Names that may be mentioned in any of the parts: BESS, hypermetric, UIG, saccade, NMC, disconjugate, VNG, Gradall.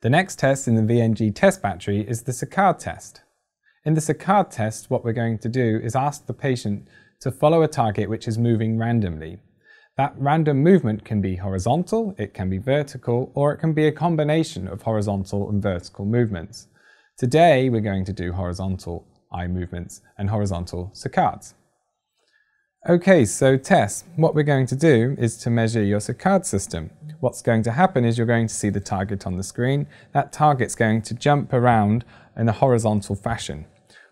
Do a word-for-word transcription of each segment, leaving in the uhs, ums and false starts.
The next test in the V N G test battery is the saccade test. In the saccade test, what we're going to do is ask the patient to follow a target which is moving randomly. That random movement can be horizontal, it can be vertical, or it can be a combination of horizontal and vertical movements. Today we're going to do horizontal eye movements and horizontal saccades. Okay, so tests. What we're going to do is to measure your saccade system. What's going to happen is you're going to see the target on the screen. That target's going to jump around in a horizontal fashion.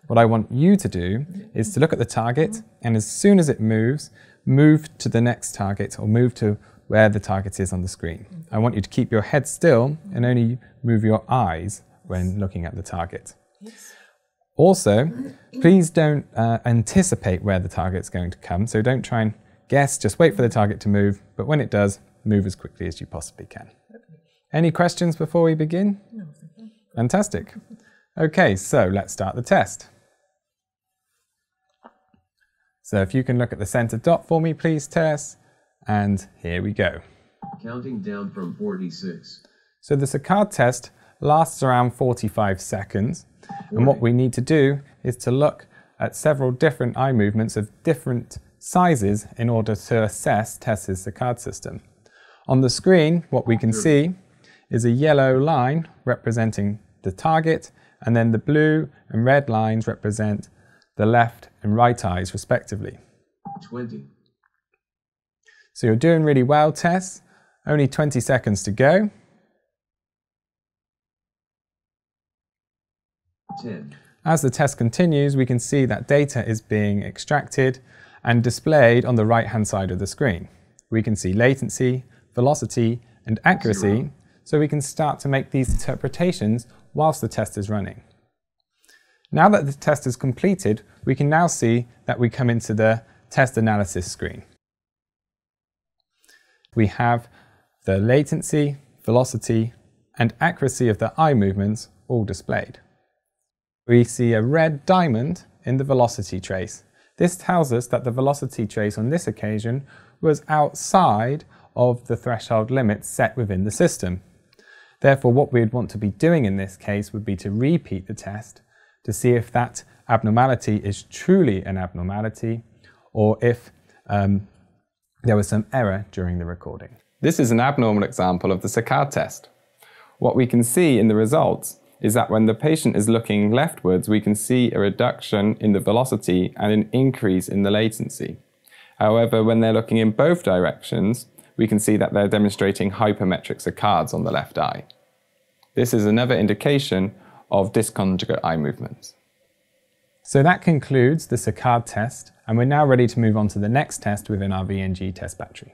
What I want you to do is to look at the target and as soon as it moves, move to the next target or move to where the target is on the screen. I want you to keep your head still and only move your eyes when looking at the target. Also, please don't uh, anticipate where the target's going to come, so don't try and guess, just wait for the target to move, but when it does, move as quickly as you possibly can. Any questions before we begin? No. Fantastic. Okay, so let's start the test. So if you can look at the center dot for me, please, Tess. And here we go. Counting down from forty-six. So the saccade test lasts around forty-five seconds. forty. And what we need to do is to look at several different eye movements of different sizes in order to assess Tess's saccade system. On the screen, what we can see is a yellow line representing the target, and then the blue and red lines represent the left and right eyes respectively. twenty. So you're doing really well, Tess. Only twenty seconds to go. ten. As the test continues, we can see that data is being extracted and displayed on the right-hand side of the screen. We can see latency, velocity, and accuracy, zero. So we can start to make these interpretations whilst the test is running. Now that the test is completed, we can now see that we come into the test analysis screen. We have the latency, velocity, and accuracy of the eye movements all displayed. We see a red diamond in the velocity trace. This tells us that the velocity trace on this occasion was outside of the threshold limits set within the system. Therefore, what we'd want to be doing in this case would be to repeat the test to see if that abnormality is truly an abnormality or if um, there was some error during the recording. This is an abnormal example of the saccade test. What we can see in the results is that when the patient is looking leftwards, we can see a reduction in the velocity and an increase in the latency. However, when they're looking in both directions, we can see that they're demonstrating hypermetric saccades on the left eye. This is another indication of disconjugate eye movements. So that concludes the saccade test, and we're now ready to move on to the next test within our V N G test battery.